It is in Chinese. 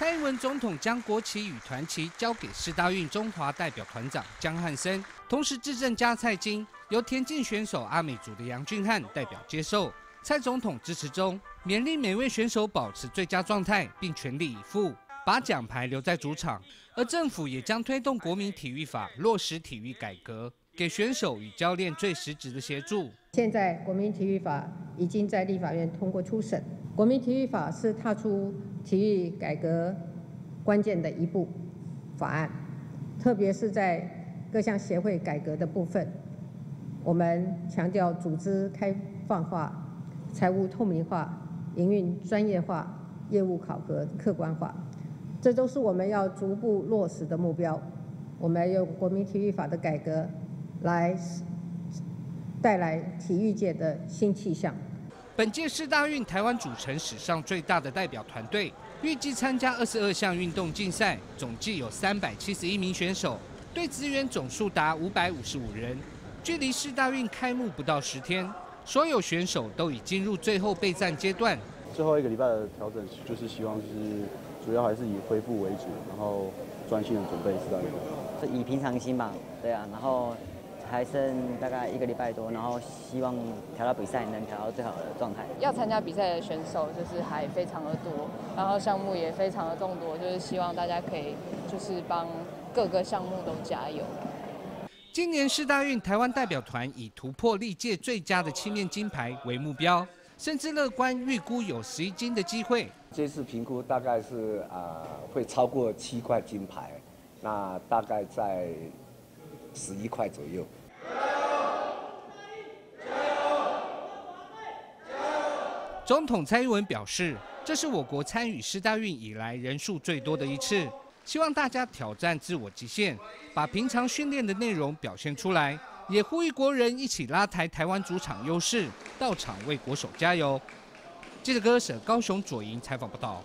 蔡英文总统将国旗与团旗交给世大运中华代表团长江汉森，同时致赠加菜金，由田径选手阿美族的杨俊翰代表接受。蔡总统致辞中，勉励每位选手保持最佳状态，并全力以赴，把奖牌留在主场。而政府也将推动国民体育法，落实体育改革，给选手与教练最实质的协助。现在国民体育法已经在立法院通过初审，国民体育法是踏出体育改革关键的一步法案，特别是在各项协会改革的部分，我们强调组织开放化、财务透明化、营运专业化、业务考核客观化，这都是我们要逐步落实的目标。我们要用国民体育法的改革来带来体育界的新气象。本届世大运，台湾组成史上最大的代表团队，预计参加22项运动竞赛，总计有371名选手，队职员总数达555人。距离世大运开幕不到10天。所有选手都已进入最后备战阶段。最后一个礼拜的调整，就是希望就是主要还是以恢复为主，然后专心的准备世大运。以平常心吧，对啊，然后还剩大概1个礼拜多，然后希望调到比赛能调到最好的状态。要参加比赛的选手就是还非常的多，然后项目也非常的众多，就是希望大家可以就是帮各个项目都加油。今年世大运，台湾代表团以突破历届最佳的7面金牌为目标，甚至乐观预估有11金的机会。这次评估大概是会超过7块金牌，那大概在11块左右。总统蔡英文表示，这是我国参与世大运以来人数最多的一次。希望大家挑战自我极限，把平常训练的内容表现出来，也呼吁国人一起拉抬台湾主场优势，到场为国手加油。记者高雄左营采访报道。